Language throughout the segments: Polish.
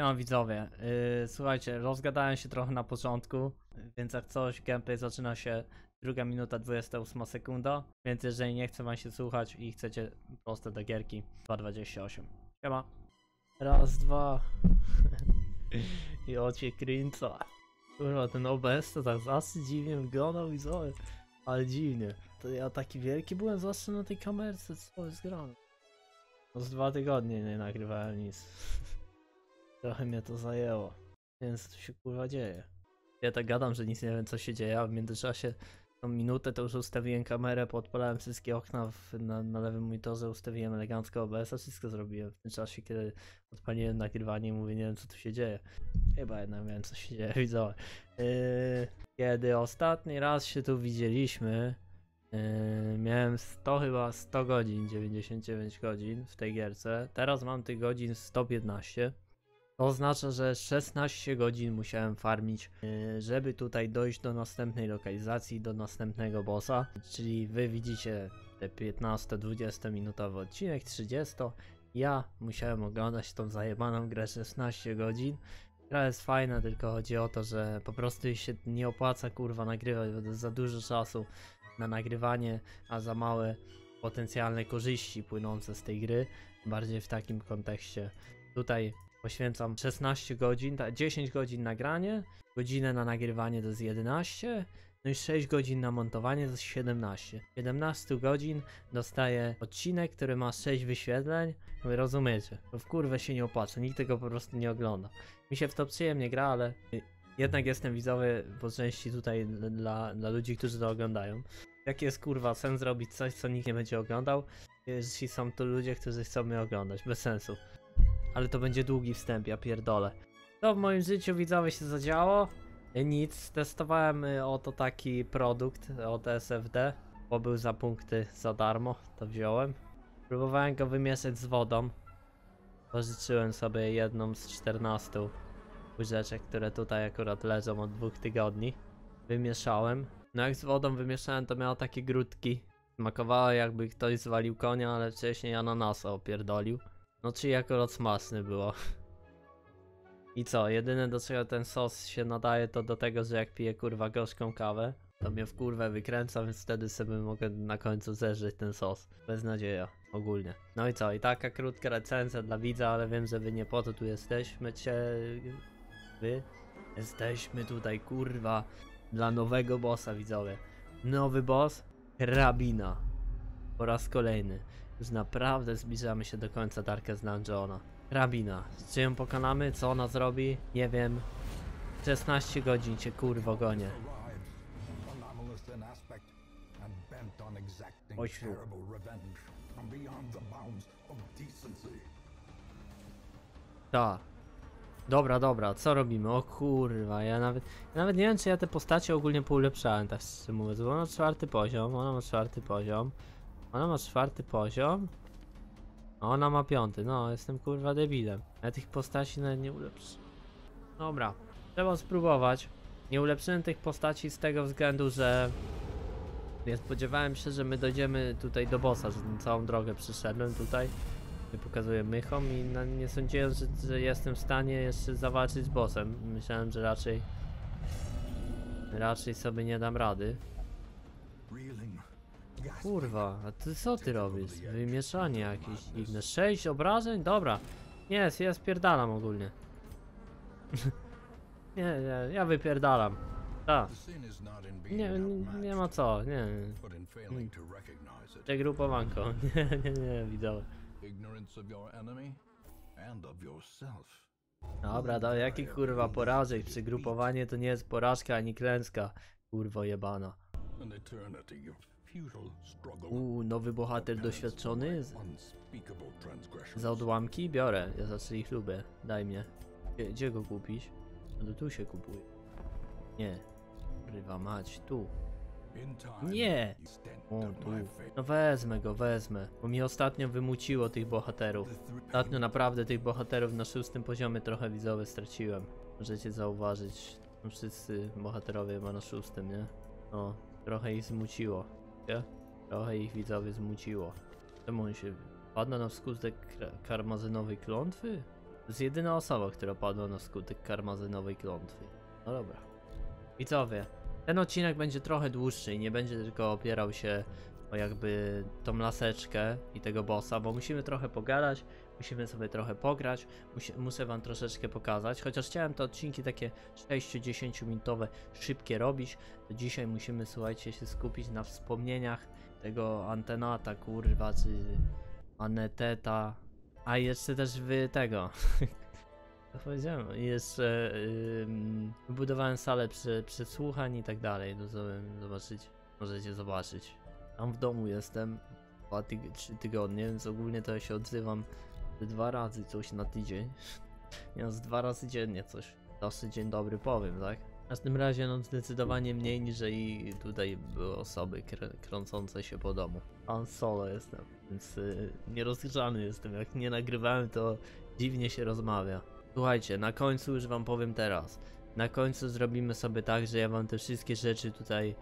Siema widzowie, słuchajcie, rozgadałem się trochę na początku, więc jak coś, gameplay zaczyna się 2 minuta 28 sekunda, więc jeżeli nie chce wam się słuchać i chcecie proste do gierki, 2.28. Siema. Raz, dwa. I ocie Crimson. Kurwa, ten OBS to tak zawsze dziwnie wyglądał widzowie, ale dziwnie. To ja taki wielki byłem zawsze na tej kamerce, co jest grane. No z 2 tygodnie nie nagrywałem nic. Trochę mnie to zajęło. Więc co tu się kurwa dzieje? Ja tak gadam, że nic nie wiem co się dzieje, a w międzyczasie tą minutę to już ustawiłem kamerę, podpalałem wszystkie okna na lewym monitorze, ustawiłem elegancko OBS-a, wszystko zrobiłem w tym czasie, kiedy odpaliłem nagrywanie i mówię, nie wiem co tu się dzieje. Chyba jednak wiem co się dzieje, widzę. Kiedy ostatni raz się tu widzieliśmy, miałem 100 godzin, 99 godzin w tej gierce. Teraz mam tych godzin 115. To oznacza, że 16 godzin musiałem farmić, żeby tutaj dojść do następnej lokalizacji, do następnego bossa. Czyli wy widzicie te 15-20 minutowy odcinek, 30. Ja musiałem oglądać tą zajebaną grę 16 godzin. Gra jest fajna, tylko chodzi o to, że po prostu się nie opłaca kurwa nagrywać, bo to jest za dużo czasu na nagrywanie, a za małe potencjalne korzyści płynące z tej gry. Bardziej w takim kontekście. Tutaj poświęcam 16 godzin, 10 godzin nagranie, godzinę na nagrywanie to jest 11, no i 6 godzin na montowanie to jest 17. 17 godzin dostaję odcinek, który ma 6 wyświetleń, wy rozumiecie, bo w kurwę się nie opłaca, nikt tego po prostu nie ogląda. Mi się w to przyjemnie gra, ale jednak jestem widzowy po części tutaj dla ludzi, którzy to oglądają. Jaki jest kurwa sens robić coś, co nikt nie będzie oglądał, jeśli są tu ludzie, którzy chcą mnie oglądać, bez sensu. Ale to będzie długi wstęp, ja pierdolę. To w moim życiu widzowie się zadziało. Nic, testowałem oto taki produkt od SFD, bo był za punkty za darmo, to wziąłem. Próbowałem go wymieszać z wodą. Pożyczyłem sobie jedną z 14 łyżeczek, które tutaj akurat leżą od 2 tygodni. Wymieszałem. No jak z wodą wymieszałem, to miało takie grudki. Smakowało jakby ktoś zwalił konia, ale wcześniej ananasa opierdolił. No czyli akurat smaczny było. I co, jedyne do czego ten sos się nadaje to do tego, że jak piję kurwa gorzką kawę, to mnie w kurwę wykręca, więc wtedy sobie mogę na końcu zeżreć ten sos. Beznadzieja, ogólnie. No i co, i taka krótka recenzja dla widza, ale wiem, że wy nie po to tu jesteśmy, wy jesteśmy tutaj kurwa dla nowego bossa widzowie. Nowy boss, HRABINA. Po raz kolejny. Już naprawdę zbliżamy się do końca Darkest Dungeona. HRABINA. Czy ją pokonamy? Co ona zrobi? Nie wiem. 16 godzin cię kurwo gonię. Ojciu. Ta. Dobra, dobra, co robimy? O kurwa, ja nawet nie wiem, czy ja te postacie ogólnie poulepszałem, tak szczerze mówiąc, bo ona ma 4. poziom, ona ma 4. poziom. Ona ma 4. poziom, a ona ma 5. No, jestem kurwa debilem. Ja tych postaci nawet nie ulepszyłem. Dobra, trzeba spróbować. Nie ulepszyłem tych postaci z tego względu, że nie spodziewałem się, że my dojdziemy tutaj do bossa, że całą drogę przyszedłem tutaj. Pokazuję mychom i nie sądziłem, że jestem w stanie jeszcze zawalczyć z bossem. Myślałem, że raczej sobie nie dam rady. Kurwa, a ty co ty robisz? Wymieszanie jakieś dziwne. 6 obrażeń? Dobra. Nie, ja spierdalam ogólnie. nie, ja wypierdalam. Tak. Nie ma co, nie. Przegrupowanko. nie, widziałem. Dobra, do jaki kurwa porażek? Przygrupowanie to nie jest porażka ani klęska. Kurwo jebana. Nowy bohater doświadczony? Za odłamki? Biorę, ja zawsze ich lubię. Daj mnie. Gdzie go kupić? No tu się kupuje. Nie. Kurwa mać, tu. Nie! O, tu. No wezmę go, bo mi ostatnio wymuciło tych bohaterów. Ostatnio naprawdę tych bohaterów na 6. poziomie trochę widzowie straciłem. Możecie zauważyć, no, wszyscy bohaterowie chyba na 6, nie? No, trochę ich zmuciło. Trochę ich widzowie zmuciło. Czemu on się... Padł na wskutek karmazynowej klątwy? To jest jedyna osoba, która padła na skutek karmazynowej klątwy. No dobra. Widzowie, ten odcinek będzie trochę dłuższy i nie będzie tylko opierał się o jakby tą laseczkę i tego bossa, bo musimy trochę pogadać, musimy sobie trochę pograć, muszę wam troszeczkę pokazać, chociaż chciałem te odcinki takie 6-10 minutowe szybkie robić, to dzisiaj musimy, słuchajcie, się skupić na wspomnieniach tego Antenata, kurwa, czy Aneteta, a jeszcze też wy tego, co powiedziałem, jeszcze wybudowałem salę przesłuchań i tak dalej, zobaczyć, możecie zobaczyć. Tam w domu jestem 2-3 tygodnie, więc ogólnie to ja się odzywam 2 razy coś na tydzień. Ja z 2 razy dziennie coś. Zawsze dzień dobry powiem, tak? W każdym razie no zdecydowanie mniej niż i tutaj były osoby kręcące się po domu. Pan solo jestem, więc nierozgrzany jestem. Jak nie nagrywałem, to dziwnie się rozmawia. Słuchajcie, na końcu już wam powiem teraz. Na końcu zrobimy sobie tak, że ja wam te wszystkie rzeczy tutaj,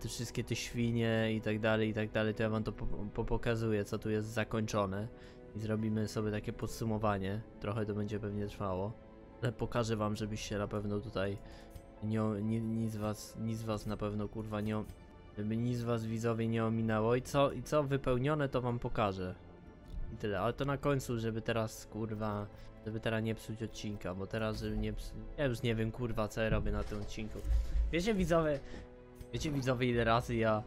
te wszystkie te świnie i tak dalej, to ja wam to pokazuję, co tu jest zakończone. I zrobimy sobie takie podsumowanie, trochę to będzie pewnie trwało, ale pokażę wam, żebyście na pewno tutaj, nic was na pewno kurwa nie, żeby nic was widzowie nie ominęło i co wypełnione to wam pokażę. I tyle, ale to na końcu, żeby teraz kurwa, żeby teraz nie psuć odcinka, bo teraz żeby nie psuć, ja już nie wiem kurwa co ja robię na tym odcinku. Wiecie widzowie ile razy ja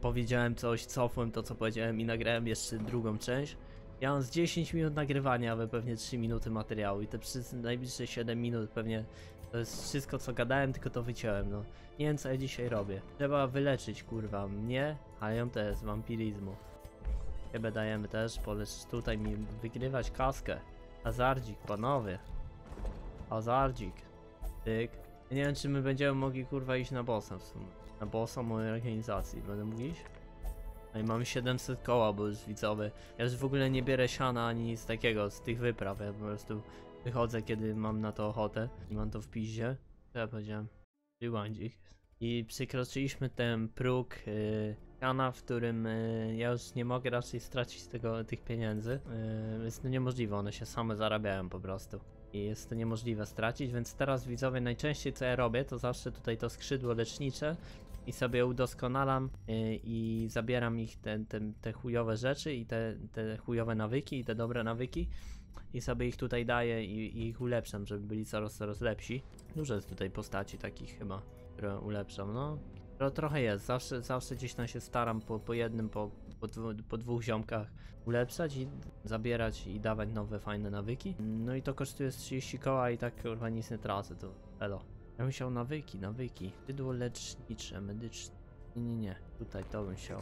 powiedziałem coś, cofłem to co powiedziałem i nagrałem jeszcze drugą część. Ja mam z 10 minut nagrywania, ale pewnie 3 minuty materiału i te przez najbliższe 7 minut pewnie to jest wszystko co gadałem, tylko to wyciąłem, no. Nie wiem co ja dzisiaj robię. Trzeba wyleczyć kurwa mnie, ale ją też z wampiryzmu. Ciebie dajemy też, polecisz tutaj mi wygrywać kaskę. Hazardzik, panowie. Hazardzik. Tyk. Ja nie wiem czy my będziemy mogli kurwa iść na bossa w sumie. Na bossa mojej organizacji. Będę mógł iść? No i mamy 700 koła, bo już widzowie. Ja już w ogóle nie bierę siana ani nic takiego z tych wypraw. Ja po prostu wychodzę kiedy mam na to ochotę. I mam to w piździe. Co ja powiedziałem? Rewindzik. I przekroczyliśmy ten próg siana, w którym ja już nie mogę raczej stracić tych pieniędzy. Jest to niemożliwe, one się same zarabiają po prostu. I jest to niemożliwe stracić, więc teraz widzowie najczęściej co ja robię, to zawsze tutaj to skrzydło lecznicze i sobie udoskonalam i zabieram ich te chujowe rzeczy i te chujowe nawyki i te dobre nawyki i sobie ich tutaj daję i ich ulepszam, żeby byli coraz lepsi. Dużo jest tutaj postaci takich chyba, które ulepszam, no. Trochę jest, zawsze gdzieś tam się staram po dwóch ziomkach ulepszać i zabierać i dawać nowe fajne nawyki. No i to kosztuje 30 koła i tak kurwa nic nie tracę, to elo. Ja bym chciał nawyki, skrzydło lecznicze, medyczne, nie, tutaj to bym chciał.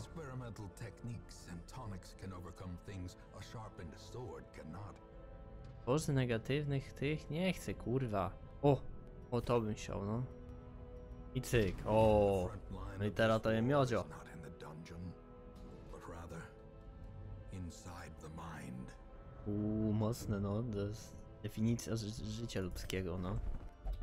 Boże, negatywnych tych nie chcę kurwa, o to bym chciał no. I cyk, o, no i teraz to je miodzio. Mocne no, to jest definicja życia ludzkiego no.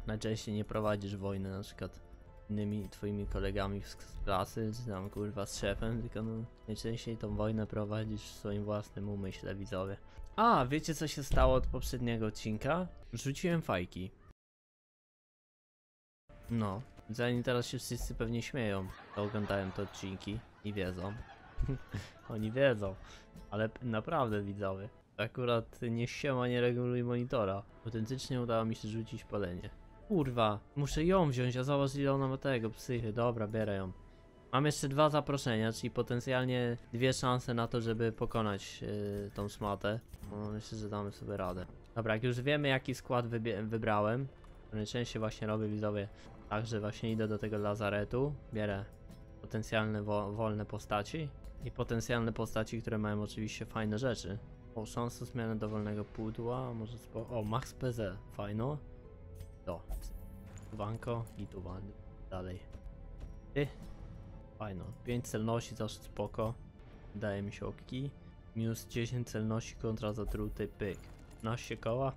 Najczęściej nie prowadzisz wojny na przykład z innymi twoimi kolegami z klasy, czy tam kurwa z szefem, tylko no najczęściej tą wojnę prowadzisz w swoim własnym umyśle widzowie. A, wiecie co się stało od poprzedniego odcinka? Rzuciłem fajki. No, zanim teraz się wszyscy pewnie śmieją, to oglądają te odcinki i wiedzą. Oni wiedzą, ale naprawdę widzowie. Akurat nie siema, nie reguluj monitora. Autentycznie udało mi się rzucić palenie. Kurwa, muszę ją wziąć, a zobacz ile ona ma tego psychy. Dobra, bierę ją. Mam jeszcze 2 zaproszenia, czyli potencjalnie 2 szanse na to, żeby pokonać tą szmatę. No, myślę, że damy sobie radę. Dobra, jak już wiemy jaki skład wybrałem, to najczęściej właśnie robię widzowie. Także właśnie idę do tego lazaretu, bierę potencjalne wolne postaci i potencjalne postaci, które mają oczywiście fajne rzeczy. O, szansa zmiany dowolnego pudła, może o, max PZ, fajno. To, tuwanko i tu dalej. Fajno, 5 celności zawsze spoko, daje mi się okki. Minus 10 celności kontra zatruty pyk. 15 koła,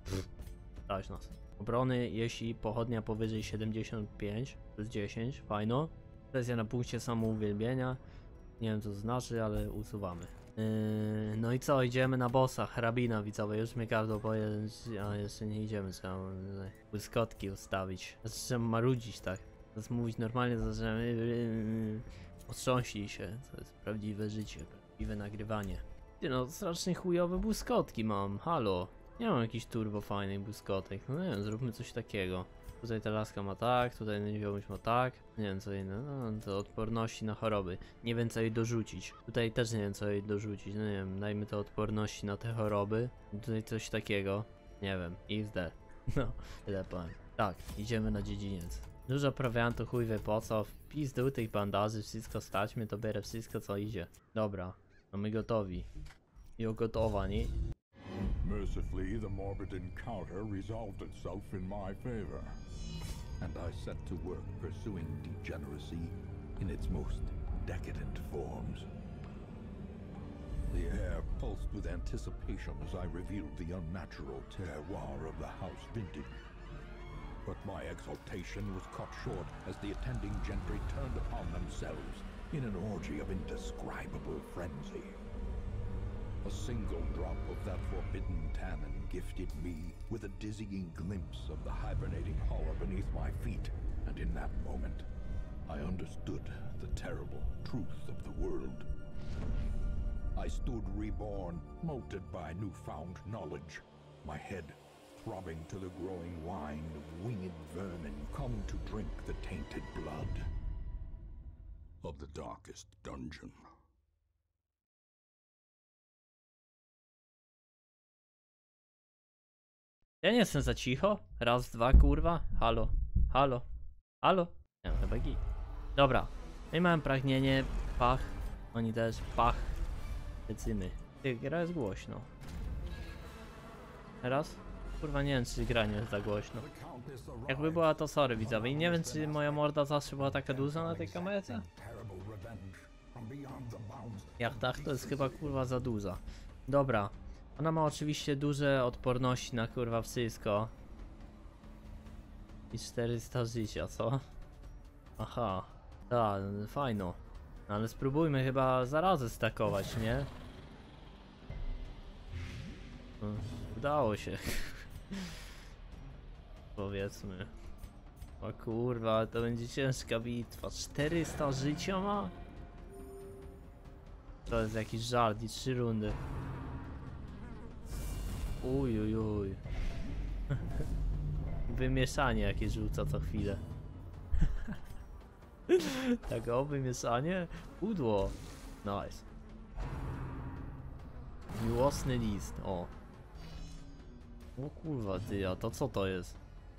dałeś nas. Obrony, jeśli pochodnia powyżej 75 plus 10, fajno. Sesja na punkcie samouwielbienia, nie wiem co to znaczy, ale usuwamy. No i co, idziemy na bossa, hrabina widzowie, już mnie każdą powie, a jeszcze nie idziemy, trzeba błyskotki ustawić. Zaczynam marudzić tak, zamiast mówić normalnie, zaczynam otrząśnij się, to jest prawdziwe życie, prawdziwe nagrywanie. Ty no, strasznie chujowe błyskotki mam, halo, nie mam jakichś turbo fajnych błyskotek, no nie wiem, zróbmy coś takiego. Tutaj ta laska ma tak, tutaj niewiomuś ma tak. Nie wiem co jej, no to odporności na choroby. Nie wiem co jej dorzucić. Tutaj też nie wiem co jej dorzucić, no nie wiem, dajmy to odporności na te choroby. Tutaj coś takiego, nie wiem, XD. No, tyle powiem. Tak, idziemy na dziedziniec. Dużo prowiantu, chuj wie po co, w pizdu tych bandaży, wszystko stać mnie, to bierę wszystko co idzie. Dobra, no my gotowi. Jo gotowani. Mercifully, the morbid encounter resolved itself in my favor, and I set to work pursuing degeneracy in its most decadent forms. The air pulsed with anticipation as I revealed the unnatural terroir of the house vintage. But my exultation was cut short as the attending gentry turned upon themselves in an orgy of indescribable frenzy. A single drop of that forbidden tannin gifted me with a dizzying glimpse of the hibernating horror beneath my feet, and in that moment, I understood the terrible truth of the world. I stood reborn, molted by newfound knowledge, my head throbbing to the growing wine of winged vermin come to drink the tainted blood of the darkest dungeon. Ja nie jestem za cicho? Raz, dwa, kurwa? Halo? Halo? Halo? Nie, chyba git. Dobra. My mamy pragnienie. Pach. Oni też. Pach. Lecymy. Ty, gra jest głośno. Raz? Kurwa, nie wiem, czy gra nie jest za głośno. Jakby była to sorry, widzowie. I nie wiem, czy moja morda zawsze była taka duża na tej kamerce? Jak tak, to jest chyba, kurwa, za duża. Dobra. Ona ma oczywiście duże odporności na kurwa wszystko. I 400 życia, co? Aha, tak, fajno. Ale spróbujmy chyba zarazę stakować, nie? Udało się. Powiedzmy. O kurwa, to będzie ciężka bitwa. 400 życia ma? To jest jakiś żart i 3 rundy. Ujujuj. Wymieszanie jakieś rzuca co chwilę. Tak o, wymieszanie? Pudło. Nice. Miłosny list, o. O kurwa ty, a to co to jest?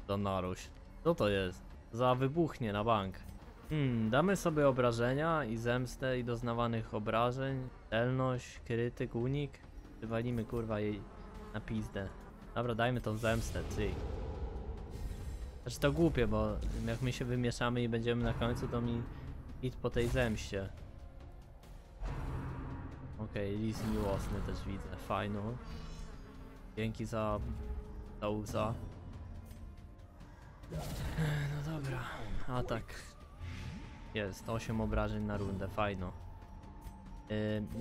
Za naroś. Co to jest? Za wybuchnie na bank. Damy sobie obrażenia i zemstę i doznawanych obrażeń. Celność, krytyk, unik. Wywalimy kurwa jej. Na pizdę. Dobra, dajmy tą zemstę, ty. Znaczy to głupie, bo jak my się wymieszamy i będziemy na końcu, to mi hit po tej zemście. Okej, list miłosny też widzę, fajno. Dzięki za łza. No dobra, atak. Jest, 8 obrażeń na rundę, fajno.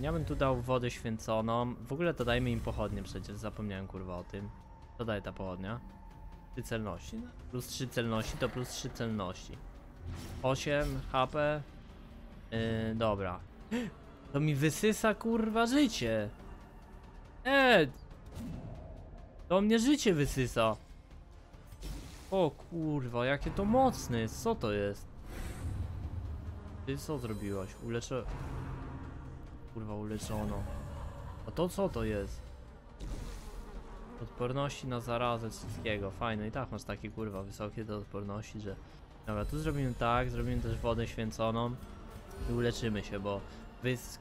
Ja bym tu dał wodę święconą. W ogóle to dajmy im pochodnie przecież, zapomniałem kurwa o tym. To daje ta pochodnia. 3 celności. No. Plus 3 celności to plus 3 celności. 8 HP. Dobra. To mi wysysa kurwa życie. To mnie życie wysysa. O kurwa, jakie to mocne jest. Co to jest? Ty co zrobiłaś? Uleczę... Kurwa, uleczono. A to co to jest? Odporności na zarazę wszystkiego. Fajne, i tak masz takie kurwa wysokie do odporności, że... Dobra, tu zrobimy tak, zrobimy też wodę święconą i uleczymy się, bo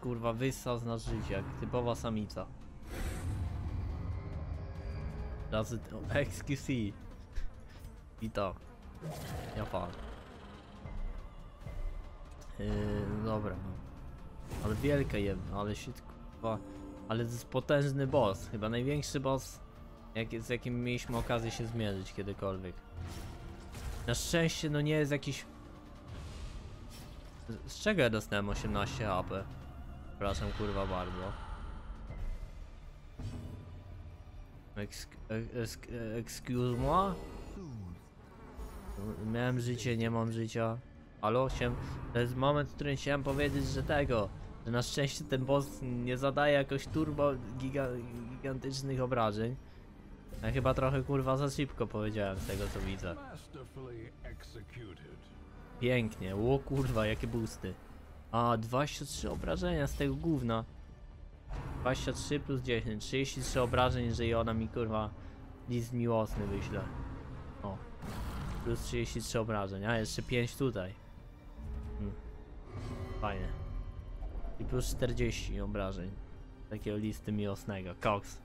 kurwa wyssa z nas życie, jak typowa samica. Razy... O, excuse me. I to. Ja pan. Dobra. Ale wielka jedna, ale się kurwa, ale to jest potężny boss, chyba największy boss z jakim mieliśmy okazję się zmierzyć kiedykolwiek. Na szczęście no nie jest jakiś... Z czego ja dostałem 18 AP? Przepraszam kurwa bardzo. Excuse moi? Miałem życie, nie mam życia. Halo, to jest moment, w którym chciałem powiedzieć, że że na szczęście ten boss nie zadaje jakoś turbo gigantycznych obrażeń. Ja chyba trochę kurwa za szybko powiedziałem z tego co widzę. Pięknie, ło kurwa jakie boosty. A 23 obrażenia z tego gówna. 23 plus 10, 33 obrażeń, jeżeli ona mi kurwa list miłosny wyśle. O, plus 33 obrażeń, a jeszcze 5 tutaj. Fajnie. I plus 40 obrażeń. Takiego listy miłosnego, koks.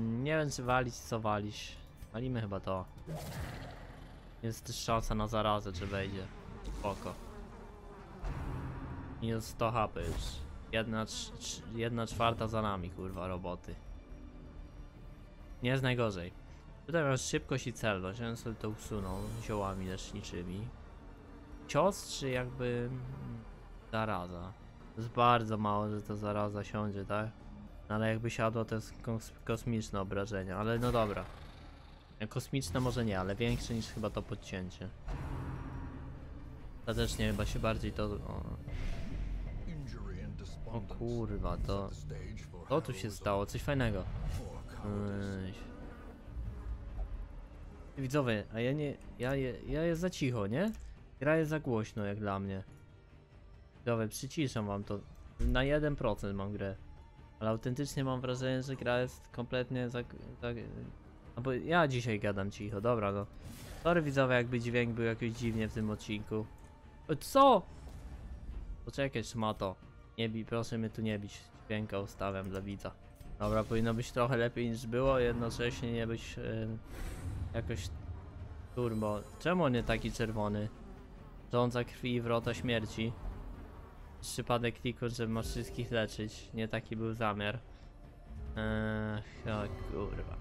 Nie wiem czy walić, co walić. Walimy chyba to. Jest też szansa na zarazę, czy wejdzie. Spoko. Minus 100 HP już. 1/4 za nami, kurwa, roboty. Nie jest najgorzej. Tutaj mam szybkość i celność, ja sobie to usunął ziołami leczniczymi. Cios czy jakby... zaraza. To jest bardzo mało, że to zaraza siądzie, tak? Ale jakby siadło to jest kosmiczne obrażenie, ale no dobra. Kosmiczne może nie, ale większe niż chyba to podcięcie. Ostatecznie chyba się bardziej to... O kurwa, to... Co tu się stało? Coś fajnego. Widzowie, a ja nie... Ja jest za cicho, nie? Gra jest za głośno, jak dla mnie. Widzowie, przyciszam wam to. Na 1% mam grę. Ale autentycznie mam wrażenie, że gra jest kompletnie za... No bo ja dzisiaj gadam cicho, dobra no. Sorry widzowie, jakby dźwięk był jakoś dziwnie w tym odcinku. Co? Poczekaj, szmato. Nie bij, proszę mnie tu nie bić. Dźwięka ustawiam dla widza. Dobra, powinno być trochę lepiej niż było, jednocześnie nie być jakoś turbo. Czemu on nie taki czerwony? Żądza krwi i wrota śmierci. Przypadek kliku, że masz wszystkich leczyć. Nie taki był zamiar. O kurwa.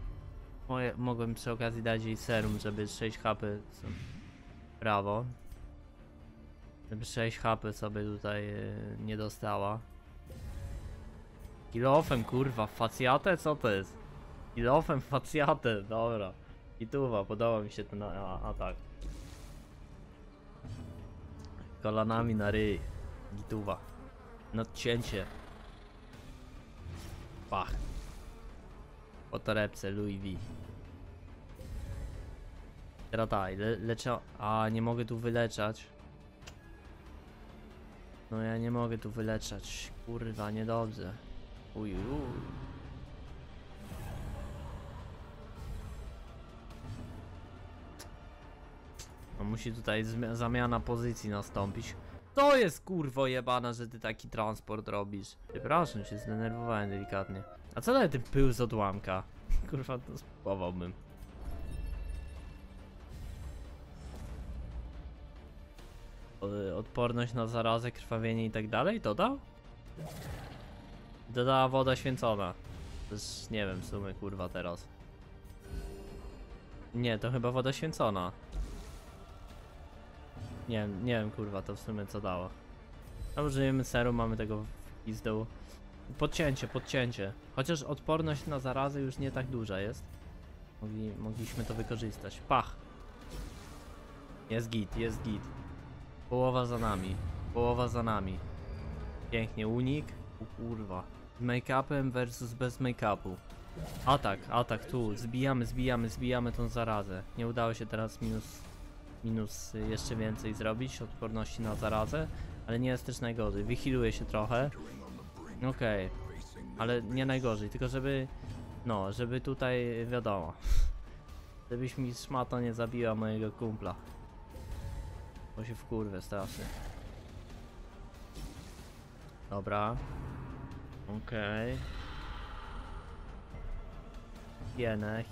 Mogłem przy okazji dać jej serum, żeby 6 HP... Brawo. Żeby 6 HP sobie tutaj nie dostała. Kilofem kurwa, facjatę? Co to jest? Kilofem facjatę, dobra. I tuwa, podoba mi się ten atak. Kolanami na ryj. Gituwa. Nadcięcie. Pach. Po torebce Louis V. Teraz tak, leczę... A, nie mogę tu wyleczać. No ja nie mogę tu wyleczać. Kurwa, niedobrze. Uj, uj. No musi tutaj zamiana pozycji nastąpić. To jest kurwo jebana, że ty taki transport robisz. Przepraszam, się zdenerwowałem delikatnie. A co daje ten pył z odłamka? Kurwa, to spróbowałbym. Odporność na zarazę, krwawienie i tak dalej? Dodał? Dodała woda święcona. Też nie wiem w sumie kurwa teraz. Nie, to chyba woda święcona. Nie wiem kurwa to w sumie co dało. A użyjemy serum, mamy tego w pizdu. Podcięcie. Chociaż odporność na zarazę już nie tak duża jest. Mogliśmy to wykorzystać. Pach! Jest git. Połowa za nami. Pięknie, unik. O kurwa. Z make-upem versus bez make-upu. Atak tu. Zbijamy tą zarazę. Nie udało się teraz minus jeszcze więcej zrobić, odporności na zarazę, ale nie jest też najgorzej, wychiluje się trochę. Okej, ale nie najgorzej, tylko żeby, no, żeby tutaj, wiadomo, żebyś mi szmata nie zabiła mojego kumpla, bo się wkurwę strasznie. Dobra, okej.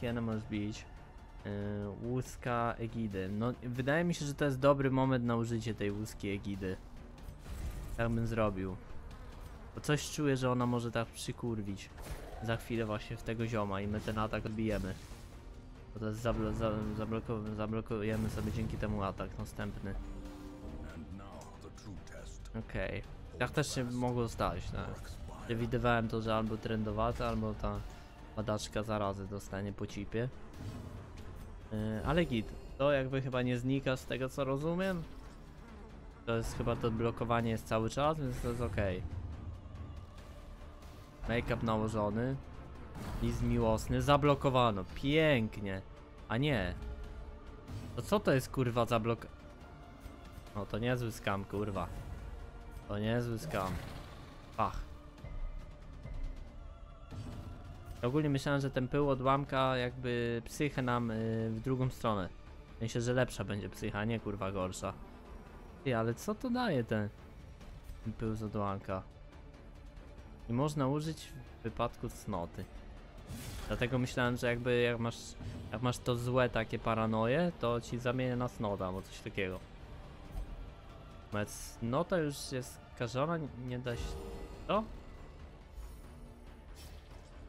Hienę możesz bić. Łuska Egidy. No, wydaje mi się, że to jest dobry moment na użycie tej łuski Egidy. Tak bym zrobił. Bo coś czuję, że ona może tak przykurwić. Za chwilę właśnie w tego zioma i my ten atak odbijemy. Bo to jest zablokujemy sobie dzięki temu atak następny. Okej. Tak też się mogło stać, tak? Przewidywałem to, że albo trendowata, albo ta Badaczka zarazy dostanie po cipie. Ale git, to jakby chyba nie znika z tego co rozumiem. To jest chyba to blokowanie jest cały czas, więc to jest ok. Make-up nałożony. List miłosny, zablokowano, pięknie. A nie. To co to jest kurwa zablok... No to niezły skam kurwa. To niezły skam. Pach. Ogólnie myślałem, że ten pył odłamka jakby psychę nam w drugą stronę. Myślę, że lepsza będzie psycha, nie kurwa gorsza. Ty, ale co to daje ten pył z odłamka? I można użyć w wypadku cnoty. Dlatego myślałem, że jakby jak masz to złe takie paranoje, to ci zamienia na cnota albo coś takiego. Natomiast cnota już jest skażona, nie da się... To?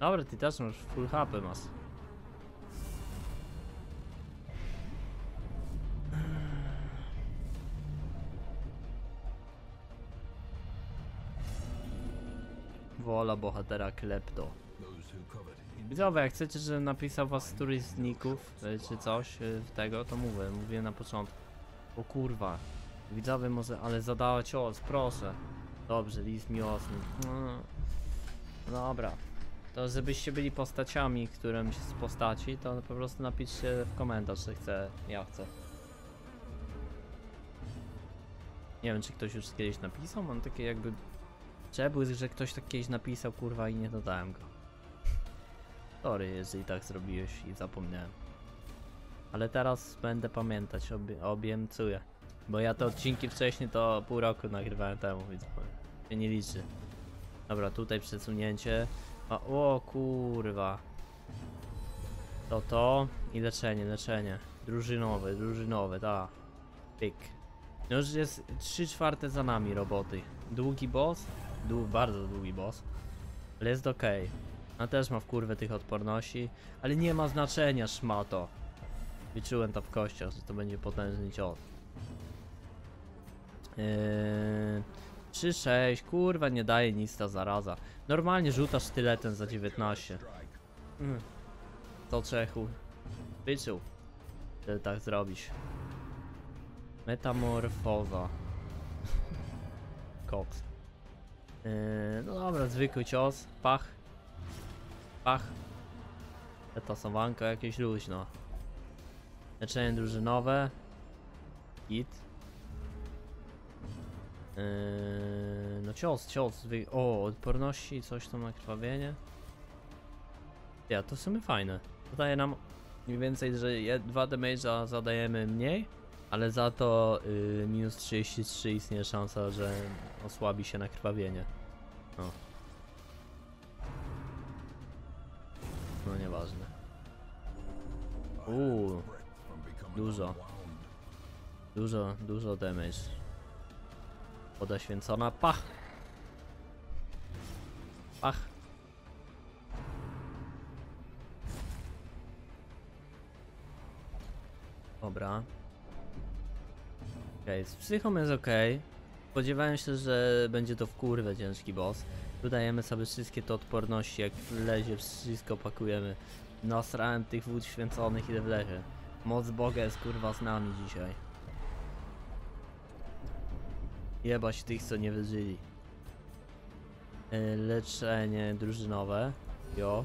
Dobra, ty też już full HP masz. Wola bohatera klepto. Widzowie, jak chcecie, żebym napisał was któryś z ników, czy coś w tego, to mówię na początku. O kurwa. Widzowie może, ale zadała cios, proszę. Dobrze, list miłosny. Dobra. To żebyście byli postaciami, którymś z postaci, to po prostu napiszcie w komentarz, czy chcę, ja chcę. Nie wiem, czy ktoś już kiedyś napisał, mam takie jakby... Przebłysk, że ktoś tak kiedyś napisał, kurwa, i nie dodałem go. Sorry, jeżeli tak zrobiłeś i zapomniałem. Ale teraz będę pamiętać, obiecuję. Bo ja te odcinki wcześniej to pół roku nagrywałem temu, więc się nie liczy. Dobra, tutaj przesunięcie. O kurwa. To i leczenie. Drużynowe, tak. Pyk. No już jest 3/4 za nami roboty. Długi boss? Bardzo długi boss. Ale jest ok. Ona też ma w kurwę tych odporności. Ale nie ma znaczenia, szmato. Wyczułem to w kościach, że to będzie potężny cios. 3-6, kurwa nie daje nic ta zaraza. Normalnie rzuta sztyletem za 19. To Czechu. Wyczuł. Ty tak zrobisz. Metamorfoza. Koks. No dobra, zwykły cios. Pach. Pach. Etasowanka jakieś luźno. Leczenie drużynowe. Hit. No cios. O, odporności, coś tam na krwawienie. Ja, to w sumie fajne. Zadaje nam mniej więcej, że 2 damage'a zadajemy mniej, ale za to minus 33 istnieje szansa, że osłabi się na krwawienie. No nieważne. Dużo damage. Woda święcona, pach! Pach! Dobra. Okej, z psychą jest okej. Spodziewałem się, że będzie to w kurwę ciężki boss. Tu dajemy sobie wszystkie te odporności, jak wlezie wszystko pakujemy. Nasrałem tych wód święconych ile wlezie. Moc Boga jest kurwa z nami dzisiaj. Jebać tych, co nie wyżyli. Leczenie drużynowe. Jo.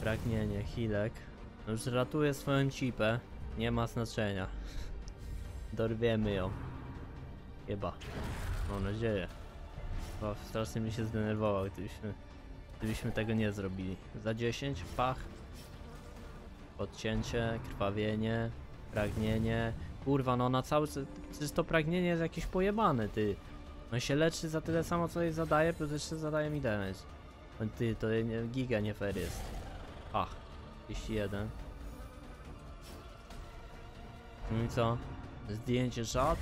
Pragnienie, healek. Już ratuje swoją cipę. Nie ma znaczenia. Dorwiemy ją. Chyba. Mam nadzieję. Bo strasznie mi się zdenerwował, gdybyśmy tego nie zrobili. Za 10, pach. Odcięcie, krwawienie, pragnienie. Kurwa, no na cały... Przecież to pragnienie jest jakieś pojebane, ty. No się leczy za tyle samo, co jej zadaje, plus jeszcze zadaje mi damage. Ty, to giga nie fair jest. Ach, 31. No i co? Zdjęcie szat?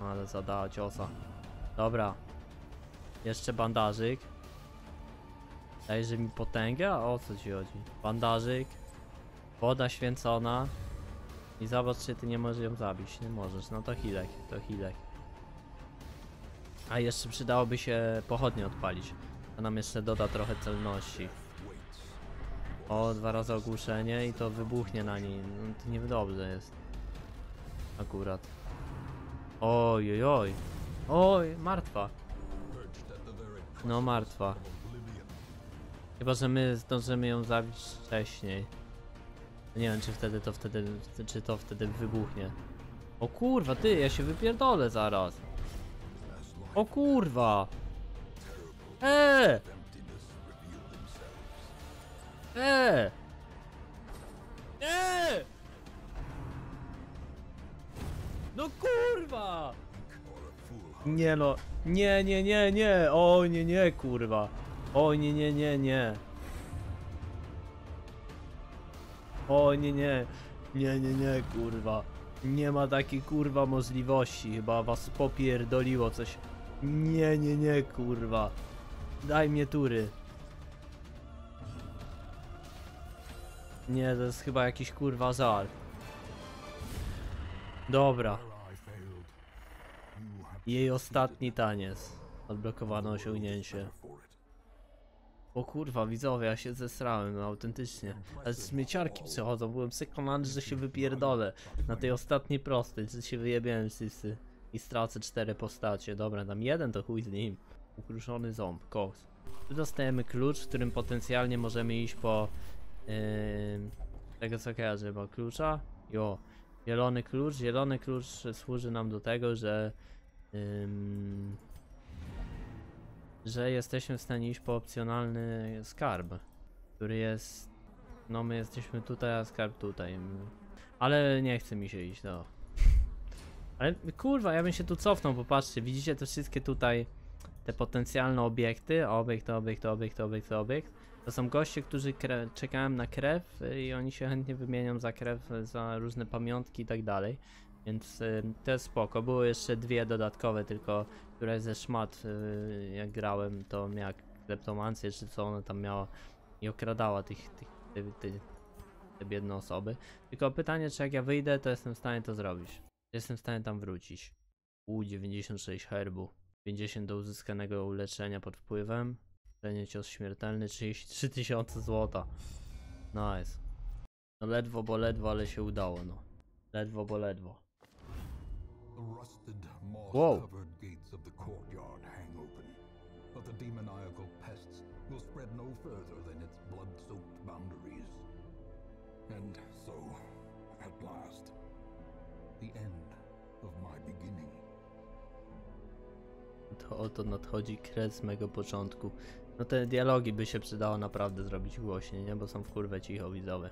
Ale zadała ciosa. Dobra. Jeszcze bandażyk. Dajże mi potęgę? O co ci chodzi? Bandażyk. Woda święcona. I zobacz, czy ty nie możesz ją zabić. Nie możesz, no to hilek, to hilek. A jeszcze przydałoby się pochodnie odpalić. To nam jeszcze doda trochę celności. O, 2 razy ogłuszenie i to wybuchnie na niej. No, to niedobrze jest. Akurat. Oj, oj, oj, martwa. No, martwa. Chyba, że my zdążymy ją zabić wcześniej. Nie wiem, czy wtedy wybuchnie. O kurwa, ty, ja się wypierdolę zaraz. O kurwa. No kurwa! Nie no, nie, o nie, kurwa. O nie. O nie, kurwa. Nie ma takiej kurwa możliwości, chyba was popierdoliło coś. Nie, kurwa. Daj mnie tury. Nie, to jest chyba jakiś kurwa żal. Dobra. Jej ostatni taniec. Odblokowano osiągnięcie. O kurwa, widzowie, ja się zesrałem, no, autentycznie. Ale śmieciarki przychodzą, byłem przekonany, że się wypierdolę. Na tej ostatniej prostej, że się wyjebiałem sisy. I stracę 4 postacie. Dobra, dam 1, to chuj z nim. Ukruszony ząb, koks. Tu dostajemy klucz, w którym potencjalnie możemy iść po... tego co kojarzę, bo klucza? Jo. Zielony klucz służy nam do tego, że jesteśmy w stanie iść po opcjonalny skarb, który jest, no my jesteśmy tutaj, a skarb tutaj, ale nie chce mi się iść, no. Ale kurwa, ja bym się tu cofnął, bo patrzcie, widzicie te wszystkie tutaj, te potencjalne obiekty, obiekt, to są goście, którzy czekają na krew i oni się chętnie wymienią za krew, za różne pamiątki i tak dalej. Więc to jest spoko. Było jeszcze 2 dodatkowe tylko, które ze szmat, jak grałem, to miała kleptomancję, czy co ona tam miała i okradała te biedne osoby. Tylko pytanie, czy jak ja wyjdę, to jestem w stanie to zrobić. Jestem w stanie tam wrócić. U, 96 herbu. 50 do uzyskanego uleczenia pod wpływem. Leczenie cios śmiertelny, 33 000 złota. Nice. No ledwo, bo ledwo, ale się udało, no. Ledwo, bo ledwo. Wow. To oto nadchodzi kres mego początku. No te dialogi by się przydało naprawdę zrobić głośniej, nie? Bo są w kurwę cicho widzowie.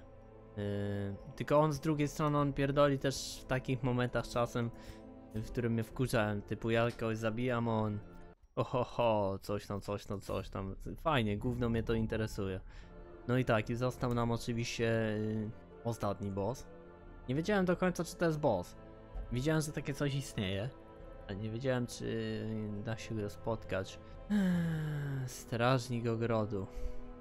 Tylko on z drugiej strony, on pierdoli też w takich momentach czasem, w którym mnie wkurzałem, typu ja kogoś zabijam, on ohoho, coś tam, fajnie, gówno mnie to interesuje. No i tak, i został nam oczywiście ostatni boss. Nie wiedziałem do końca, czy to jest boss. Widziałem, że takie coś istnieje, ale nie wiedziałem, czy da się go spotkać. Strażnik ogrodu.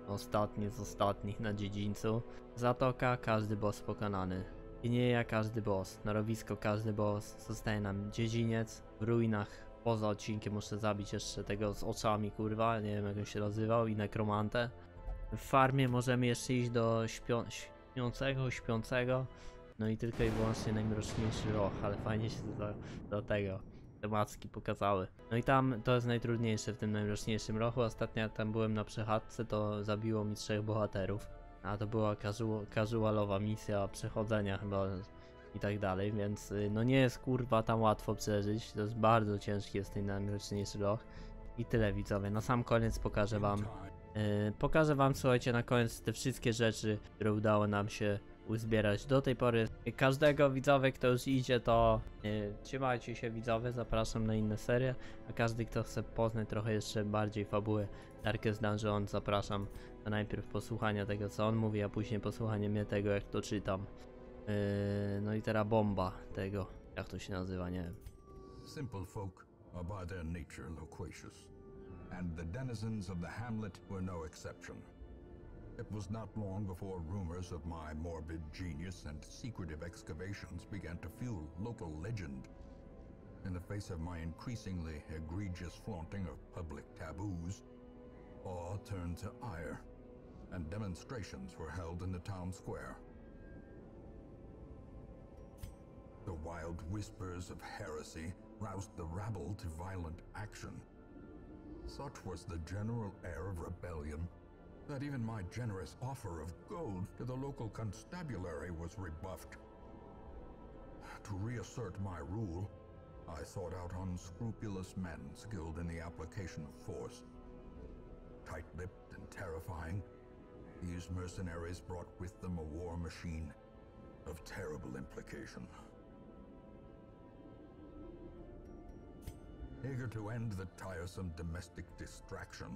Ostatni z ostatnich na dziedzińcu. Zatoka, każdy boss pokonany. Gnieja, każdy boss. Narowisko, każdy boss. Zostaje nam dziedziniec w ruinach. Poza odcinkiem muszę zabić jeszcze tego z oczami, kurwa. Nie wiem, jak on się nazywał. I nekromantę. W farmie możemy jeszcze iść do śpiącego. No i tylko i wyłącznie najmroczniejszy roch, ale fajnie się do tego te macki pokazały. No i tam to jest najtrudniejsze w tym najmroczniejszym rochu. Ostatnio tam byłem na przechadzce, to zabiło mi 3 bohaterów. A to była casualowa misja przechodzenia chyba i tak dalej, więc no nie jest kurwa tam łatwo przeżyć. To jest bardzo ciężki jest ten najmroczniejszy roch. I tyle widzowie, na sam koniec pokażę wam. Słuchajcie, na koniec te wszystkie rzeczy, które udało nam się uzbierać do tej pory. Każdego widzowie, kto już idzie, to trzymajcie się widzowie, zapraszam na inne serie, a każdy, kto chce poznać trochę jeszcze bardziej fabułę Darkest Dungeon, zapraszam na najpierw posłuchania tego, co on mówi, a później posłuchanie mnie tego, jak to czytam. No i teraz bomba tego, jak to się nazywa, nie wiem. Simple folk are by their nature loquacious, and the denizens of the hamlet were no exception. It was not long before rumors of my morbid genius and secretive excavations began to fuel local legend. In the face of my increasingly egregious flaunting of public taboos, awe turned to ire, and demonstrations were held in the town square. The wild whispers of heresy roused the rabble to violent action. Such was the general air of rebellion that even my generous offer of gold to the local constabulary was rebuffed. To reassert my rule, I sought out unscrupulous men skilled in the application of force. Tight-lipped and terrifying, these mercenaries brought with them a war machine of terrible implication. Eager to end the tiresome domestic distraction,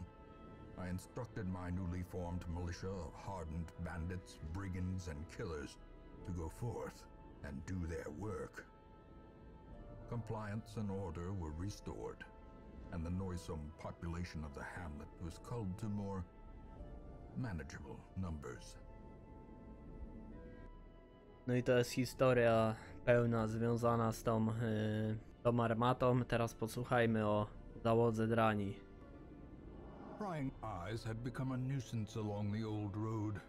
I instructed my newly formed militia of hardened bandits, brigands, and killers to go forth and do their work. Compliance and order were restored, and the noisome population of the hamlet was culled to more manageable numbers. No i to jest historia pełna związana z tą armatą. Teraz posłuchajmy o załodze Drani. Prying eyes had become a nuisance along the old road,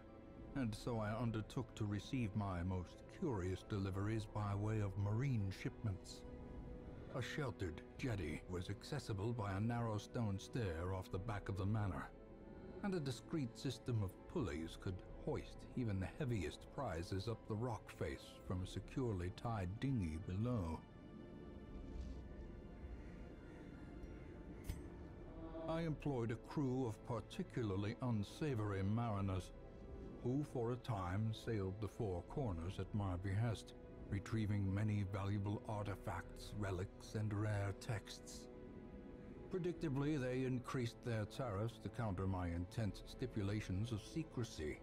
and so I undertook to receive my most curious deliveries by way of marine shipments. A sheltered jetty was accessible by a narrow stone stair off the back of the manor, and a discreet system of pulleys could hoist even the heaviest prizes up the rock face from a securely tied dinghy below. I employed a crew of particularly unsavory mariners, who for a time sailed the four corners at my behest, retrieving many valuable artifacts, relics, and rare texts. Predictably, they increased their tariffs to counter my intense stipulations of secrecy.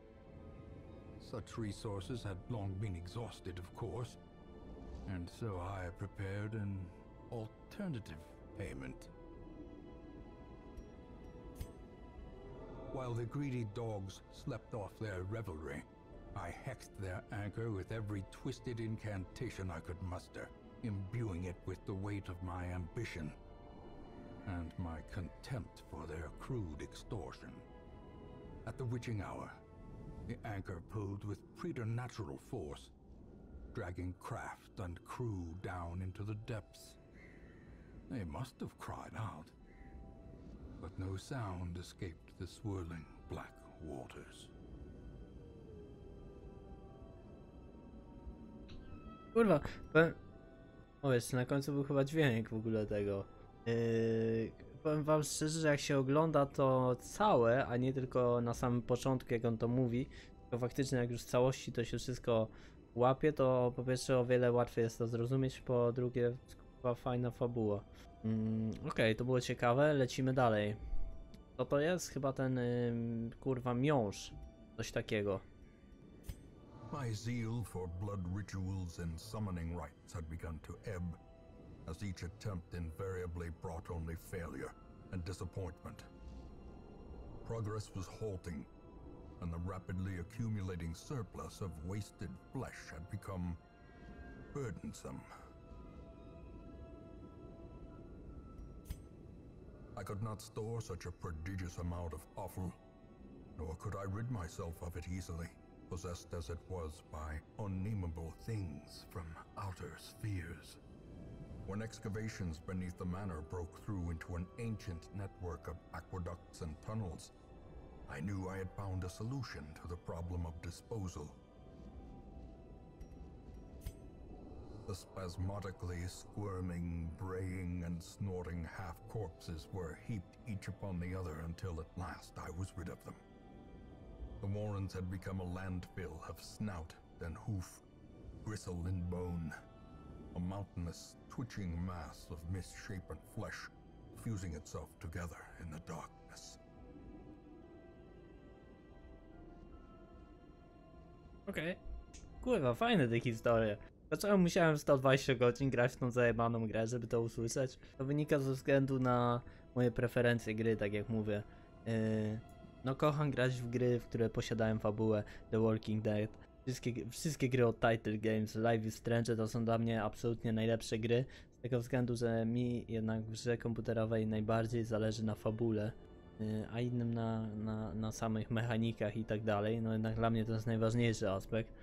Such resources had long been exhausted, of course, and so I prepared an alternative payment. While the greedy dogs slept off their revelry, I hexed their anchor with every twisted incantation I could muster, imbuing it with the weight of my ambition and my contempt for their crude extortion. At the witching hour, the anchor pulled with preternatural force, dragging craft and crew down into the depths. They must have cried out, but no sound escaped the swirling black waters. Kurwa, o jest, na końcu był chyba dźwięk w ogóle tego. Powiem wam szczerze, że jak się ogląda to całe, a nie tylko na samym początku, jak on to mówi, tylko faktycznie jak już w całości to się wszystko łapie, to po pierwsze o wiele łatwiej jest to zrozumieć, po drugie kurwa fajna fabuła. Okej, to było ciekawe, lecimy dalej. Co to jest? Chyba ten kurwa miąższ, coś takiego. My zeal for blood rituals and summoning rites had begun to ebb, as each attempt invariably brought only failure and disappointment. Progress was halting, and the rapidly accumulating surplus of wasted flesh had become burdensome. I could not store such a prodigious amount of offal, nor could I rid myself of it easily, possessed as it was by unnameable things from outer spheres. When excavations beneath the manor broke through into an ancient network of aqueducts and tunnels, I knew I had found a solution to the problem of disposal. The spasmodically squirming, braying, and snorting half-corpses were heaped each upon the other until at last I was rid of them. The warrens had become a landfill of snout and hoof, gristle and bone, a mountainous, twitching mass of misshapen flesh, fusing itself together in the darkness. Okej, kurwa, fajne te historie. Dlaczego musiałem 120 godzin grać w tą zajebaną grę, żeby to usłyszeć? To wynika ze względu na moje preferencje gry, tak jak mówię. No kocham grać w gry, w które posiadałem fabułę, The Walking Dead. Wszystkie gry od Telltale Games, Life is Strange to są dla mnie absolutnie najlepsze gry. Z tego względu, że mi jednak w grze komputerowej najbardziej zależy na fabule, a innym na samych mechanikach i tak dalej. No jednak dla mnie to jest najważniejszy aspekt.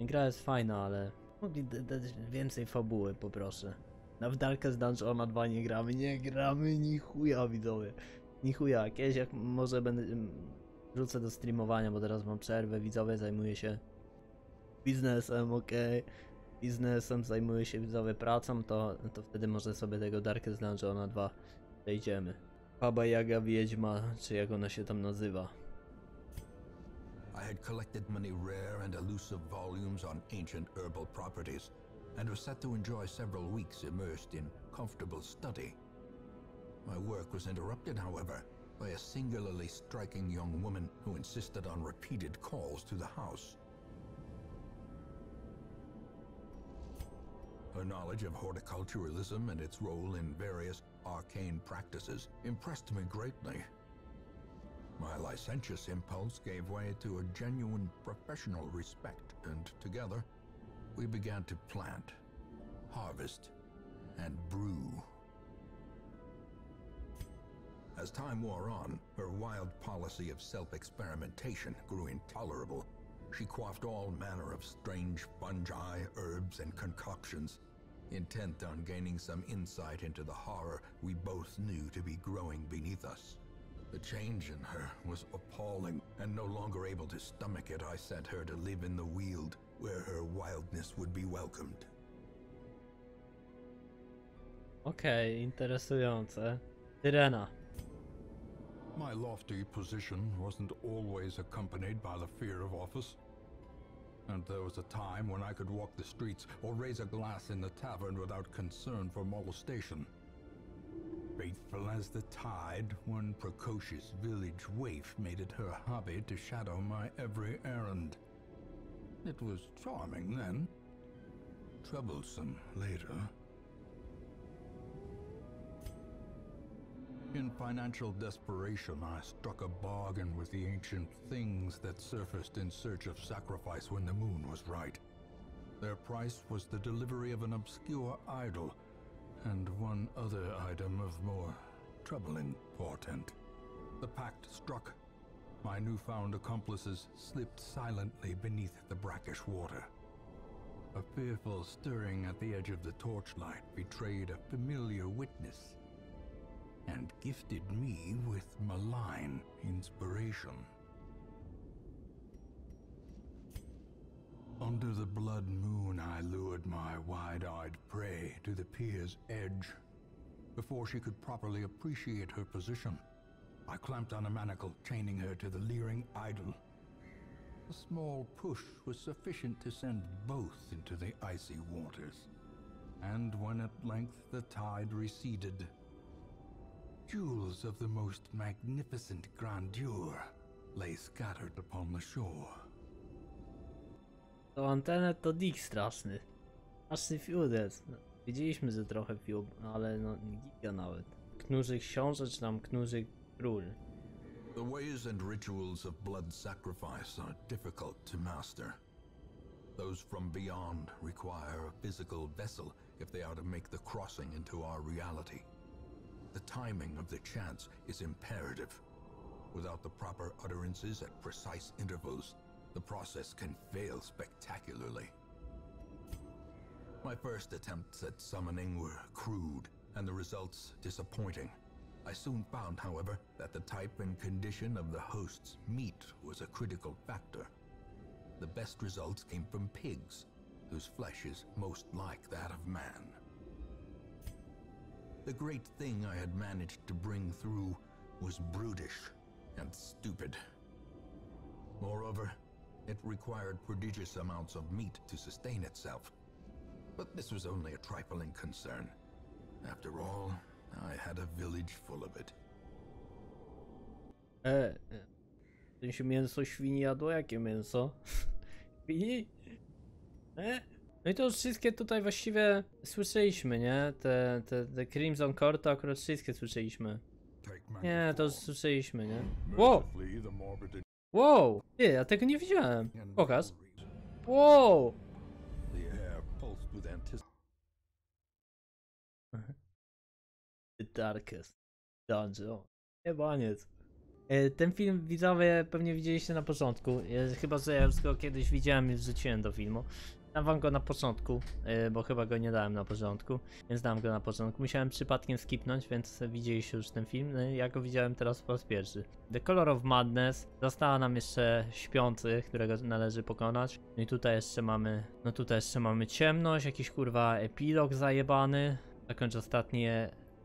Gra jest fajna, ale mogli dać więcej fabuły, poproszę. Na w Darkest Dungeon 2 nie gramy ni chuja, widzowie. Ni chuja, kiedyś jak może będę wrócę do streamowania, bo teraz mam przerwę, widzowie, zajmuję się biznesem, okej. Biznesem, zajmuję się, widzowie, pracą, to wtedy może sobie tego Darkest Dungeon 2 przejdziemy. Baba Jaga, Wiedźma, czy jak ona się tam nazywa. I had collected many rare and elusive volumes on ancient herbal properties and was set to enjoy several weeks immersed in comfortable study. My work was interrupted, however, by a singularly striking young woman who insisted on repeated calls to the house. Her knowledge of horticulturalism and its role in various arcane practices impressed me greatly. My licentious impulse gave way to a genuine professional respect, and together we began to plant, harvest, and brew. As time wore on, her wild policy of self-experimentation grew intolerable. She quaffed all manner of strange fungi, herbs, and concoctions, intent on gaining some insight into the horror we both knew to be growing beneath us. The change in her was appalling, and no longer able to stomach it, I sent her to live in the Weald, where her wildness would be welcomed. Okej, interesujące. Syrena. My lofty position wasn't always accompanied by the fear of office. And there was a time when I could walk the streets or raise a glass in the tavern without concern for molestation. Faithful as the tide, one precocious village waif made it her hobby to shadow my every errand. It was charming then, troublesome later. In financial desperation, I struck a bargain with the ancient things that surfaced in search of sacrifice when the moon was right. Their price was the delivery of an obscure idol, and one other item of more troubling portent. The pact struck. My newfound accomplices slipped silently beneath the brackish water. A fearful stirring at the edge of the torchlight betrayed a familiar witness and gifted me with malign inspiration. Under the blood moon, I lured my wide-eyed prey to the pier's edge. Before she could properly appreciate her position, I clamped on a manacle, chaining her to the leering idol. A small push was sufficient to send both into the icy waters. And when at length the tide receded, jewels of the most magnificent grandeur lay scattered upon the shore. To Antenet to dig straszny. Straszny fiudec. Wiedzieliśmy, że trochę fiub, ale no giga nawet. Knurzy książę czy tam knurzy król. The ways and rituals of blood sacrifice are difficult to master. Those from beyond require a physical vessel if they are to make the crossing into our reality. The timing of the chants is imperative. Without the proper utterances at precise intervals, the process can fail spectacularly. My first attempts at summoning were crude, and the results disappointing. I soon found, however, that the type and condition of the host's meat was a critical factor. The best results came from pigs, whose flesh is most like that of man. The great thing I had managed to bring through was brutish and stupid. Moreover, it required prodigious amounts of meat to sustain itself. But this was only a trifling concern. After all, I had a village full of it. Ten się mięso świni jadło? Jakie mięso? Świni? No i to już wszystkie tutaj właściwie słyszeliśmy, nie? Te Crimson Court akurat wszystkie słyszeliśmy. Nie, to słyszeliśmy, nie? Wow! Wow! Ty, ja tego nie widziałem. Pokaz. Wow! The Darkest Dungeon. Jebaniec. Ten film, widzowie, pewnie widzieliście na początku. Chyba, że ja już go kiedyś widziałem i wrzuciłem do filmu. Dam wam go na początku, bo chyba go nie dałem na początku, więc dam go na początku. Musiałem przypadkiem skipnąć, więc widzieliście już ten film. Ja go widziałem teraz po raz pierwszy. The Color of Madness. Została nam jeszcze śpiący, którego należy pokonać. No i tutaj jeszcze mamy, no tutaj jeszcze mamy ciemność, jakiś kurwa epilog zajebany. Zakończ ostatni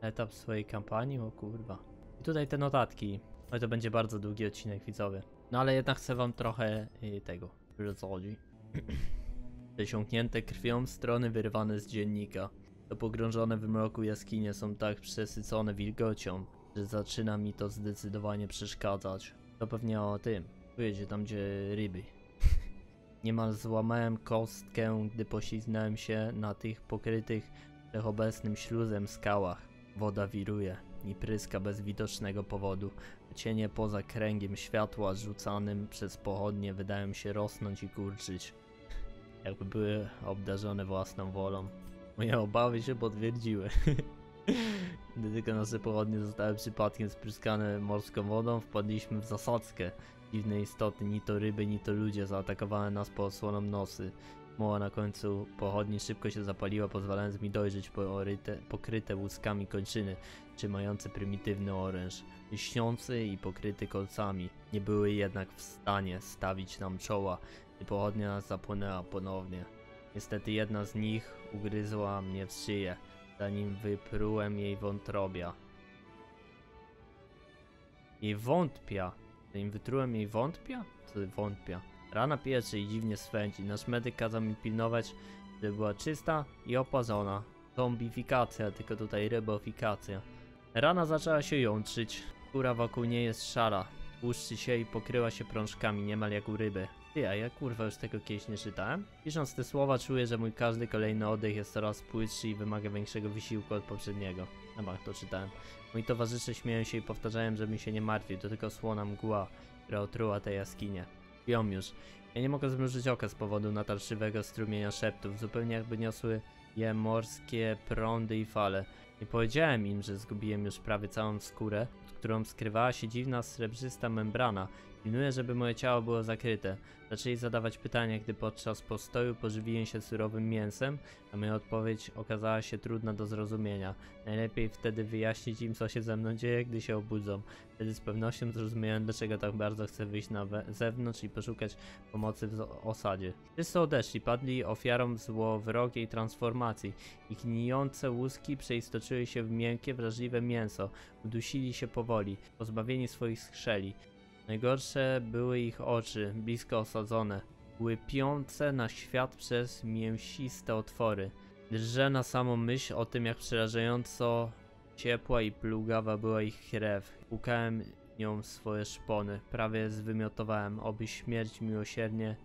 etap swojej kampanii, o kurwa. I tutaj te notatki. No i to będzie bardzo długi odcinek, widzowie. No ale jednak chcę wam trochę tego, że co chodzi. Przesiąknięte krwią strony wyrwane z dziennika. To pogrążone w mroku jaskinie są tak przesycone wilgocią, że zaczyna mi to zdecydowanie przeszkadzać. To pewnie o tym. Wiecie, tam gdzie ryby. Niemal złamałem kostkę, gdy poślizgnąłem się na tych pokrytych wszechobecnym śluzem skałach. Woda wiruje i pryska bez widocznego powodu. Cienie poza kręgiem światła rzucanym przez pochodnie wydają się rosnąć i kurczyć. Jakby były obdarzone własną wolą. Moje obawy się potwierdziły. Gdy tylko nasze pochodnie zostały przypadkiem spryskane morską wodą, wpadliśmy w zasadzkę. Dziwne istoty, ni to ryby, ni to ludzie, zaatakowały nas pod osłoną nosy. Muła na końcu pochodni szybko się zapaliła, pozwalając mi dojrzeć pokryte łuskami kończyny, trzymające prymitywny oręż. Lśniący i pokryty kolcami. Nie były jednak w stanie stawić nam czoła. I pochodnia nas zapłonęła ponownie. Niestety jedna z nich ugryzła mnie w szyję, zanim wyprułem jej wątrobia. Jej wątpia. Zanim wytrułem jej wątpia? Co wątpia? Rana pieczy i dziwnie swędzi. Nasz medyk kazał mi pilnować, żeby była czysta i opazona. Zombifikacja, tylko tutaj rybofikacja. Rana zaczęła się jątrzyć. Skóra wokół niej jest szara. Tłuszczy się i pokryła się prążkami, niemal jak u ryby. Ty, a ja kurwa już tego kiedyś nie czytałem? Pisząc te słowa czuję, że mój każdy kolejny oddech jest coraz płytszy i wymaga większego wysiłku od poprzedniego. Chyba to czytałem. Moi towarzysze śmieją się i powtarzają, żebym się nie martwił. To tylko słona mgła, która otruła tę jaskinię. Wiem już. Ja nie mogę zmrużyć oka z powodu natarszywego strumienia szeptów. Zupełnie jakby niosły je morskie prądy i fale. Nie powiedziałem im, że zgubiłem już prawie całą skórę, pod którą skrywała się dziwna srebrzysta membrana. Pilnuję, żeby moje ciało było zakryte. Zaczęli zadawać pytania, gdy podczas postoju pożywiłem się surowym mięsem, a moja odpowiedź okazała się trudna do zrozumienia. Najlepiej wtedy wyjaśnić im, co się ze mną dzieje, gdy się obudzą. Wtedy z pewnością zrozumiałem, dlaczego tak bardzo chcę wyjść na zewnątrz i poszukać pomocy w osadzie. Wszyscy odeszli, padli ofiarą złowrogiej transformacji. Ich gnijące łuski przeistoczyły się w miękkie, wrażliwe mięso. Udusili się powoli, pozbawieni swoich skrzeli. Najgorsze były ich oczy, blisko osadzone, łypiące na świat przez mięsiste otwory. Drżę na samą myśl o tym, jak przerażająco ciepła i plugawa była ich krew. Płukałem nią swoje szpony, prawie zwymiotowałem, oby śmierć miłosiernie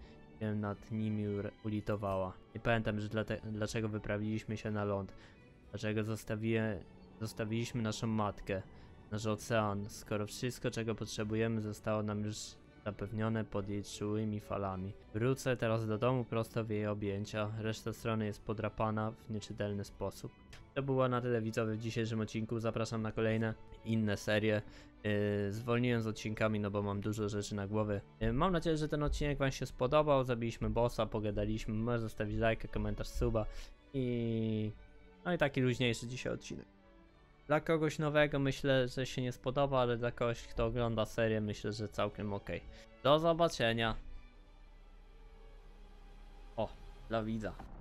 się nad nimi ulitowała. Nie pamiętam, że dlaczego wyprawiliśmy się na ląd, dlaczego zostawiliśmy naszą matkę. Nasz ocean, skoro wszystko, czego potrzebujemy, zostało nam już zapewnione pod jej czułymi falami. Wrócę teraz do domu prosto w jej objęcia. Reszta strony jest podrapana w nieczytelny sposób. To było na tyle, widzowie, w dzisiejszym odcinku. Zapraszam na kolejne, inne serie. Zwolniłem z odcinkami, no bo mam dużo rzeczy na głowy. Mam nadzieję, że ten odcinek wam się spodobał. Zabiliśmy bossa, pogadaliśmy. Możesz zostawić lajka, komentarz, suba. No i taki luźniejszy dzisiaj odcinek. Dla kogoś nowego myślę, że się nie spodoba, ale dla kogoś, kto ogląda serię, myślę, że całkiem ok. Do zobaczenia. O, dla widza.